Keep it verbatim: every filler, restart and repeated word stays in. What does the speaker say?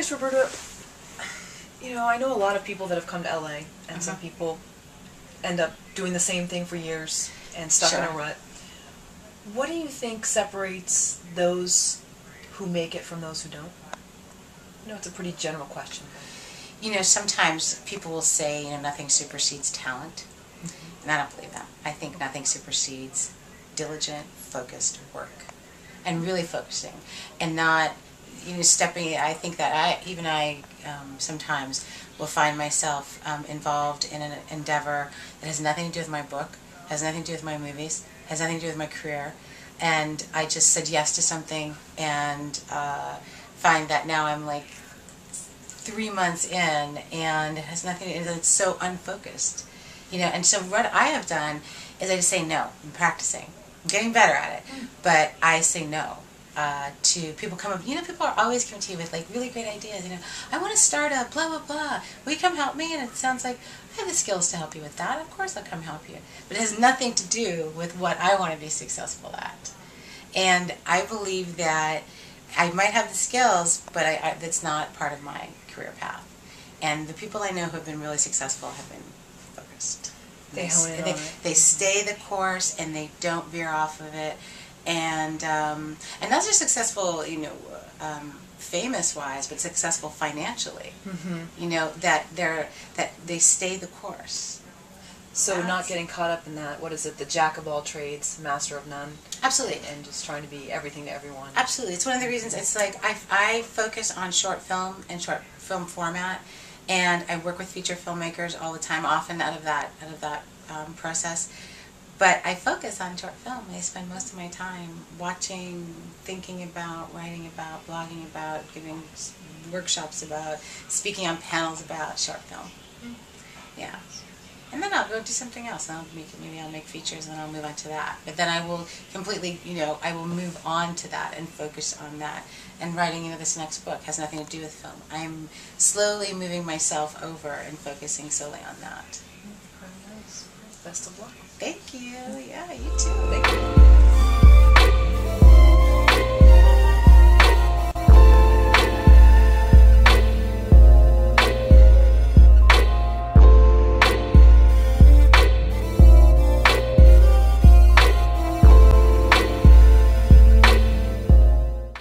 guess, Roberta, you know, I know a lot of people that have come to L A, and mm-hmm. some people end up doing the same thing for years and stuck sure. in a rut. What do you think separates those who make it from those who don't? I know it's a pretty general question. You know, sometimes people will say, you know, nothing supersedes talent. Mm-hmm. And I don't believe that. I think nothing supersedes diligent, focused work. And really focusing. And not, you know, stepping, I think that I, even I um, sometimes will find myself um, involved in an endeavor that has nothing to do with my book, has nothing to do with my movies, has nothing to do with my career. And I just said yes to something and uh, find that now I'm like three months in and it has nothing, and it's so unfocused. You know, and so what I have done is I just say no. I'm practicing. I'm getting better at it. Mm. But I say no. Uh, to people come up, you know, people are always coming to you with like really great ideas. You know, I want to start a blah blah blah. Will you come help me? And it sounds like I have the skills to help you with that. Of course, I'll come help you. But it has nothing to do with what I want to be successful at. And I believe that I might have the skills, but I, I, that's not part of my career path. And the people I know who have been really successful have been focused. They hone in on it. They stay the course and they don't veer off of it. And um, and not just successful, you know, um, famous-wise, but successful financially. Mm-hmm. You know, that they're that they stay the course. So That's, not getting caught up in that. What is it? The jack of all trades, master of none. Absolutely. And, and just trying to be everything to everyone. Absolutely. It's one of the reasons. It's like I I focus on short film and short film format, and I work with feature filmmakers all the time. Often out of that out of that um, process. But I focus on short film. I spend most of my time watching, thinking about, writing about, blogging about, giving workshops about, speaking on panels about short film. Mm-hmm. Yeah. And then I'll go do something else. I'll make, maybe I'll make features and I'll move on to that. But then I will completely, you know, I will move on to that and focus on that. And writing, you know, this next book has nothing to do with film. I'm slowly moving myself over and focusing solely on that. Best of luck. Thank you. Yeah, you too. Thank you.